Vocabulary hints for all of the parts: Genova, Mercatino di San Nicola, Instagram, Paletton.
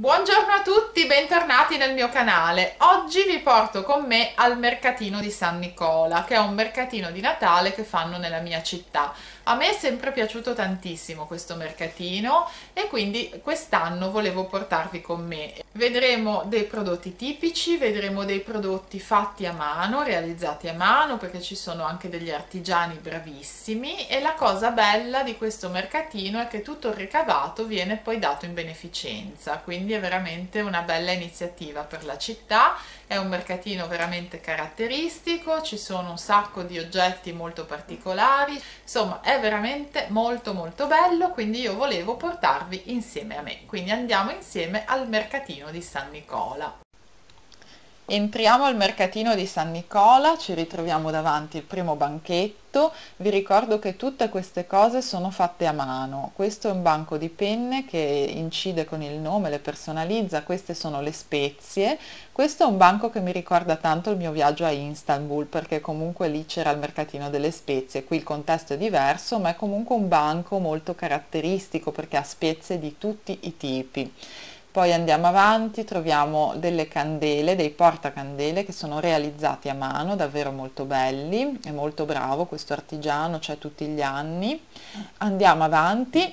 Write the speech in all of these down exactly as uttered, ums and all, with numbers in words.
Buongiorno a tutti, bentornati nel mio canale. Oggi vi porto con me al mercatino di San Nicola, che è un mercatino di Natale che fanno nella mia città. A me è sempre piaciuto tantissimo questo mercatino e quindi quest'anno volevo portarvi con me. Vedremo dei prodotti tipici, vedremo dei prodotti fatti a mano, realizzati a mano, perché ci sono anche degli artigiani bravissimi, e la cosa bella di questo mercatino è che tutto il ricavato viene poi dato in beneficenza, quindi è veramente una bella iniziativa per la città. È un mercatino veramente caratteristico, ci sono un sacco di oggetti molto particolari, insomma è veramente molto molto bello, quindi io volevo portarvi insieme a me. Quindi andiamo insieme al mercatino di San Nicola. Entriamo al mercatino di San Nicola, ci ritroviamo davanti il primo banchetto. Vi ricordo che tutte queste cose sono fatte a mano. Questo è un banco di penne che incide con il nome, le personalizza, queste sono le spezie. Questo è un banco che mi ricorda tanto il mio viaggio a Istanbul, perché comunque lì c'era il mercatino delle spezie. Qui il contesto è diverso, ma è comunque un banco molto caratteristico perché ha spezie di tutti i tipi. Poi andiamo avanti, troviamo delle candele, dei portacandele che sono realizzati a mano, davvero molto belli, è molto bravo questo artigiano, c'è cioè tutti gli anni. Andiamo avanti,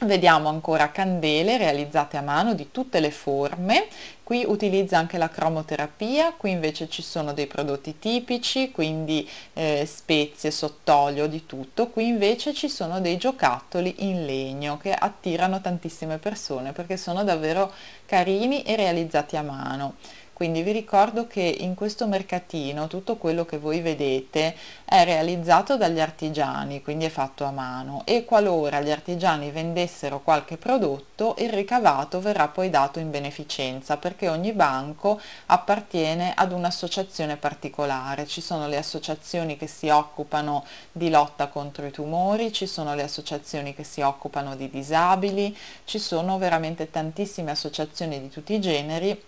vediamo ancora candele realizzate a mano di tutte le forme. Qui utilizza anche la cromoterapia, qui invece ci sono dei prodotti tipici, quindi eh, spezie, sottolio, di tutto. Qui invece ci sono dei giocattoli in legno che attirano tantissime persone perché sono davvero carini e realizzati a mano. Quindi vi ricordo che in questo mercatino tutto quello che voi vedete è realizzato dagli artigiani, quindi è fatto a mano, e qualora gli artigiani vendessero qualche prodotto il ricavato verrà poi dato in beneficenza, perché ogni banco appartiene ad un'associazione particolare. Ci sono le associazioni che si occupano di lotta contro i tumori, ci sono le associazioni che si occupano di disabili, ci sono veramente tantissime associazioni di tutti i generi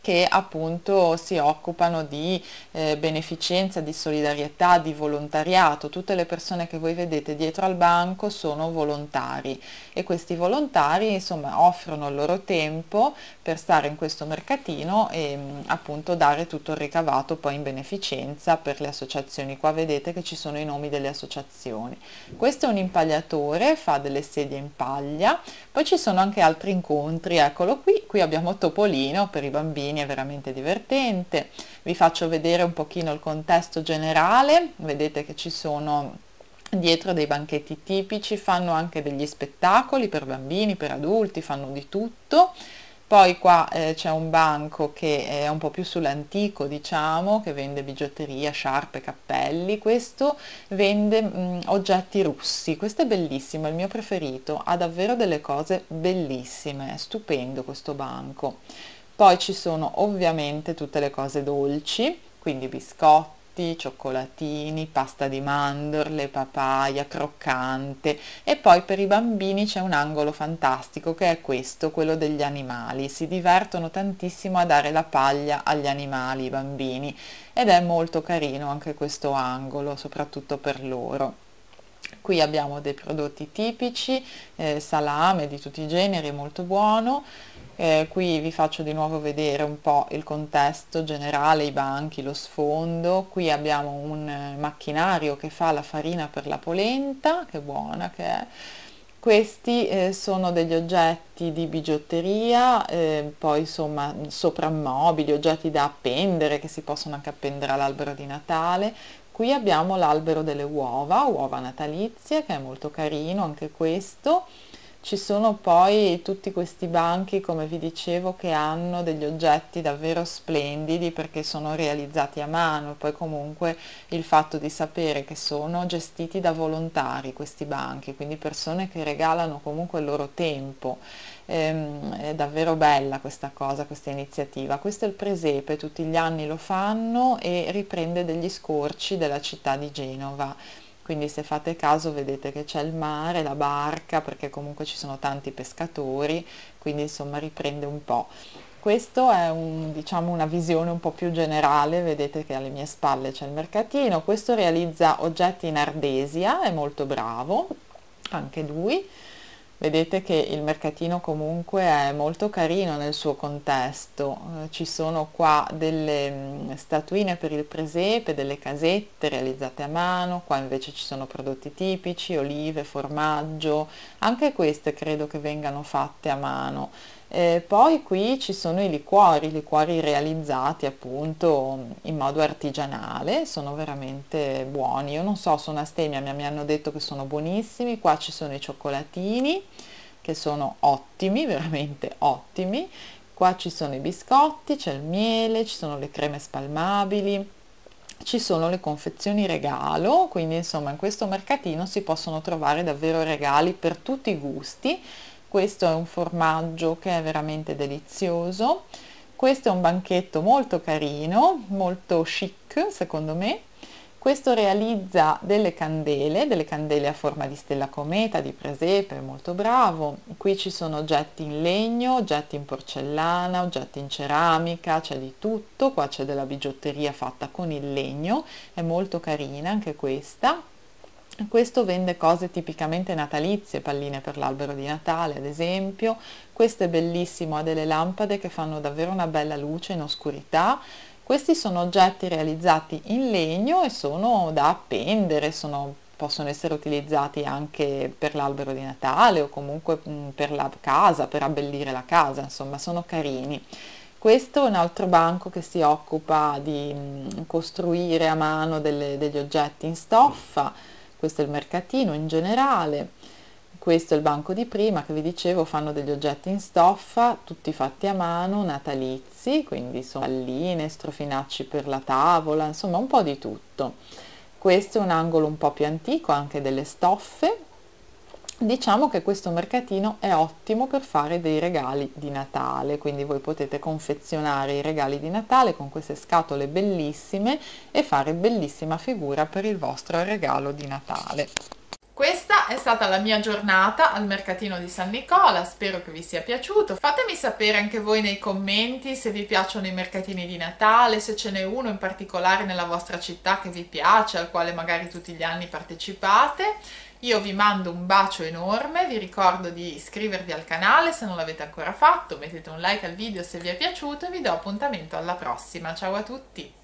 che appunto si occupano di eh, beneficenza, di solidarietà, di volontariato. Tutte le persone che voi vedete dietro al banco sono volontari, e questi volontari insomma offrono il loro tempo per stare in questo mercatino e mh, appunto dare tutto il ricavato poi in beneficenza per le associazioni. Qua vedete che ci sono i nomi delle associazioni. Questo è un impagliatore, fa delle sedie in paglia. Poi ci sono anche altri incontri, eccolo qui, qui abbiamo Topolino per i bambini, è veramente divertente. Vi faccio vedere un pochino il contesto generale, vedete che ci sono dietro dei banchetti tipici, fanno anche degli spettacoli per bambini, per adulti, fanno di tutto. Poi qua eh, c'è un banco che è un po' più sull'antico, diciamo, che vende bigiotteria, sciarpe, cappelli. Questo vende mh, oggetti russi, questo è bellissimo, è il mio preferito, ha davvero delle cose bellissime, è stupendo questo banco. Poi ci sono ovviamente tutte le cose dolci, quindi biscotti, cioccolatini, pasta di mandorle, papaya, croccante. E poi per i bambini c'è un angolo fantastico che è questo, quello degli animali. Si divertono tantissimo a dare la paglia agli animali, i bambini, ed è molto carino anche questo angolo, soprattutto per loro. Qui abbiamo dei prodotti tipici, eh, salame di tutti i generi, molto buono. Eh, qui vi faccio di nuovo vedere un po' il contesto generale, i banchi, lo sfondo. Qui abbiamo un macchinario che fa la farina per la polenta, che buona che è. Questi eh, sono degli oggetti di bigiotteria, eh, poi insomma soprammobili, oggetti da appendere che si possono anche appendere all'albero di Natale. Qui abbiamo l'albero delle uova, uova natalizie, che è molto carino anche questo. Ci sono poi tutti questi banchi, come vi dicevo, che hanno degli oggetti davvero splendidi perché sono realizzati a mano, e poi comunque il fatto di sapere che sono gestiti da volontari questi banchi, quindi persone che regalano comunque il loro tempo. Ehm, è davvero bella questa cosa, questa iniziativa. Questo è il presepe, tutti gli anni lo fanno e riprende degli scorci della città di Genova. Quindi se fate caso vedete che c'è il mare, la barca, perché comunque ci sono tanti pescatori, quindi insomma riprende un po'. Questo è un, diciamo, una visione un po' più generale, vedete che alle mie spalle c'è il mercatino. Questo realizza oggetti in ardesia, è molto bravo anche lui. Vedete che il mercatino comunque è molto carino nel suo contesto, ci sono qua delle statuine per il presepe, delle casette realizzate a mano, qua invece ci sono prodotti tipici, olive, formaggio, anche queste credo che vengano fatte a mano. E poi qui ci sono i liquori, liquori realizzati appunto in modo artigianale, sono veramente buoni, io non so, sono astemia, mi hanno detto che sono buonissimi. Qua ci sono i cioccolatini che sono ottimi, veramente ottimi, qua ci sono i biscotti, c'è il miele, ci sono le creme spalmabili, ci sono le confezioni regalo, quindi insomma in questo mercatino si possono trovare davvero regali per tutti i gusti. Questo è un formaggio che è veramente delizioso, questo è un banchetto molto carino, molto chic secondo me, questo realizza delle candele, delle candele a forma di stella cometa, di presepe, molto bravo, qui ci sono oggetti in legno, oggetti in porcellana, oggetti in ceramica, c'è di tutto, qua c'è della bigiotteria fatta con il legno, è molto carina anche questa. Questo vende cose tipicamente natalizie, palline per l'albero di Natale ad esempio, questo è bellissimo, ha delle lampade che fanno davvero una bella luce in oscurità, questi sono oggetti realizzati in legno e sono da appendere, sono, possono essere utilizzati anche per l'albero di Natale o comunque mh, per la casa, per abbellire la casa, insomma sono carini. Questo è un altro banco che si occupa di mh, costruire a mano delle, degli oggetti in stoffa. Questo è il mercatino in generale, questo è il banco di prima che vi dicevo, fanno degli oggetti in stoffa, tutti fatti a mano, natalizi, quindi sono palline, strofinacci per la tavola, insomma un po' di tutto. Questo è un angolo un po' più antico, anche delle stoffe. Diciamo che questo mercatino è ottimo per fare dei regali di Natale, quindi voi potete confezionare i regali di Natale con queste scatole bellissime e fare bellissima figura per il vostro regalo di Natale. Questa è stata la mia giornata al mercatino di San Nicola, spero che vi sia piaciuto. Fatemi sapere anche voi nei commenti se vi piacciono i mercatini di Natale, se ce n'è uno in particolare nella vostra città che vi piace, al quale magari tutti gli anni partecipate. Io vi mando un bacio enorme, vi ricordo di iscrivervi al canale se non l'avete ancora fatto, mettete un like al video se vi è piaciuto e vi do appuntamento alla prossima. Ciao a tutti!